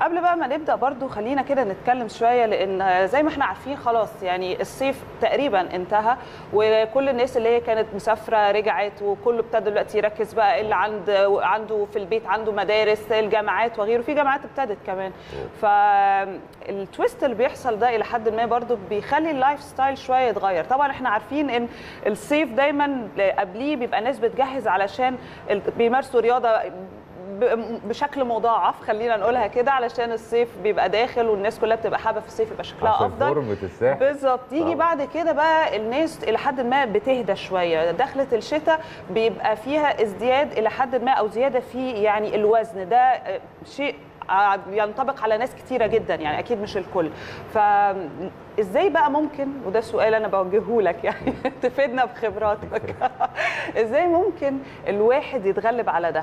قبل بقى ما نبدا برضو خلينا كده نتكلم شويه، لان زي ما احنا عارفين خلاص يعني الصيف تقريبا انتهى، وكل الناس اللي هي كانت مسافره رجعت، وكله ابتدى دلوقتي يركز بقى اللي عنده في البيت، عنده مدارس، الجامعات وغيره، في جامعات ابتدت كمان. فالتويست اللي بيحصل ده الى حد ما برضو بيخلي اللايف ستايل شويه يتغير. طبعا احنا عارفين ان الصيف دايما قبليه بيبقى ناس بتجهز علشان بيمارسوا رياضه بشكل مضاعف، خلينا نقولها كده، علشان الصيف بيبقى داخل والناس كلها بتبقى حابه في الصيف يبقى شكلها افضل، فورمه الساحل بالظبط. تيجي بعد كده بقى الناس الى حد ما بتهدى شويه، دخلت الشتاء بيبقى فيها ازدياد الى حد ما او زياده في يعني الوزن، ده شيء ينطبق على ناس كتيره جدا يعني، اكيد مش الكل. فازاي بقى ممكن، وده سؤال انا بوجهه لك يعني تفيدنا بخبراتك ازاي ممكن الواحد يتغلب على ده؟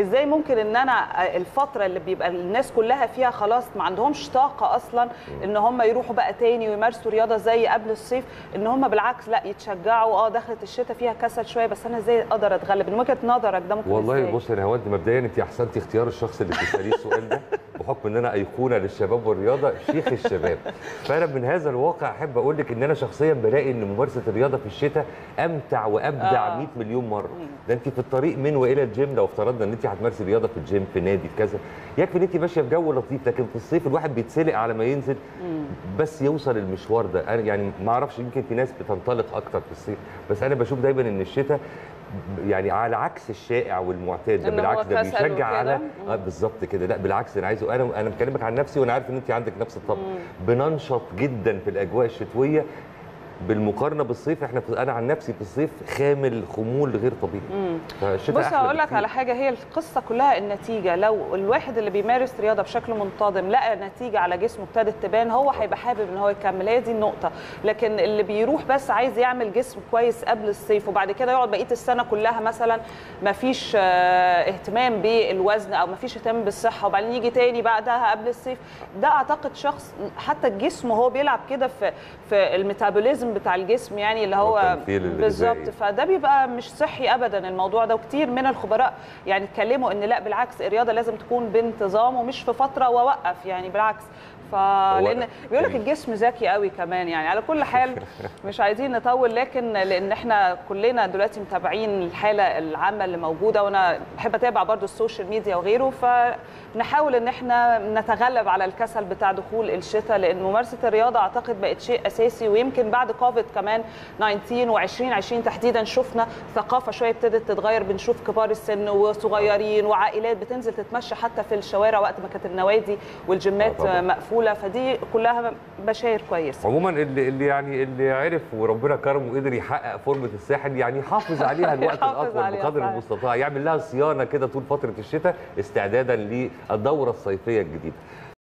ازاي ممكن ان انا الفتره اللي بيبقى الناس كلها فيها خلاص ما عندهمش طاقه اصلا ان هم يروحوا بقى تاني ويمارسوا رياضه زي قبل الصيف، ان هم بالعكس لا يتشجعوا، دخلت الشتاء فيها كسل شويه، بس انا ازاي اقدر اتغلب؟ من وجهه نظرك ده ممكن والله ازاي؟ بص يا هواد، مبدئيا انت احسنتي اختيار الشخص اللي بتساليه السؤال ده، بحكم ان انا ايقونه للشباب والرياضه، شيخ الشباب. فانا من هذا الواقع احب اقول لك ان انا شخصيا بلاقي ان ممارسه الرياضه في الشتاء امتع وابدع 100 مليون مره. ده انت في الطريق من والى الجيم، لو افترضنا ان انت هتمارسي رياضه في الجيم، في نادي، في كذا، يكفي ان انت ماشيه في جو لطيف. لكن في الصيف الواحد بيتسلق على ما ينزل، بس يوصل المشوار ده. انا يعني ما اعرفش، يمكن في ناس بتنطلق اكتر في الصيف، بس انا بشوف دايما ان الشتاء يعني على عكس الشائع والمعتاد ده، بالعكس ده بيشجع على بالظبط كده. لا بالعكس، انا عايزه، انا بكلمك عن نفسي وانا عارف ان انت عندك نفس الطبع. بننشط جدا في الاجواء الشتويه بالمقارنه بالصيف. احنا انا عن نفسي في الصيف خامل خمول غير طبيعي. بص هقول لك على حاجه، هي القصه كلها النتيجه. لو الواحد اللي بيمارس رياضه بشكل منتظم لقى نتيجه على جسمه ابتدت تبان، هو هيبقى حابب ان هو يكمل، هي دي النقطه. لكن اللي بيروح بس عايز يعمل جسم كويس قبل الصيف، وبعد كده يقعد بقيه السنه كلها مثلا ما فيش اهتمام بالوزن او ما فيش اهتمام بالصحه، وبعدين يجي تاني بعدها قبل الصيف، ده اعتقد شخص حتى الجسم هو بيلعب كده في الميتابوليزم بتاع الجسم، يعني اللي هو بالظبط. فده بيبقى مش صحي ابدا الموضوع ده. وكتير من الخبراء يعني اتكلموا ان لا بالعكس، الرياضه لازم تكون بانتظام ومش في فتره واوقف، يعني بالعكس. لان بيقول لك الجسم ذكي قوي كمان يعني. على كل حال مش عايزين نطول، لكن لان احنا كلنا دلوقتي متابعين الحاله العامه اللي موجوده، وانا بحب اتابع برضو السوشيال ميديا وغيره، فنحاول ان احنا نتغلب على الكسل بتاع دخول الشتاء، لان ممارسه الرياضه اعتقد بقت شيء اساسي. ويمكن بعد كوفيد كمان 19 و2020 تحديدا شفنا ثقافه شويه ابتدت تتغير، بنشوف كبار السن وصغيرين وعائلات بتنزل تتمشى حتى في الشوارع وقت ما كانت النوادي والجيمات مقفوله، فدي كلها بشاير كويسه. عموما اللي عرف وربنا كرمه وقدر يحقق فورمه الساحل، يعني يحافظ عليها الوقت الاطول بقدر المستطاع، يعمل لها صيانه كده طول فتره الشتاء استعدادا للدوره الصيفيه الجديده.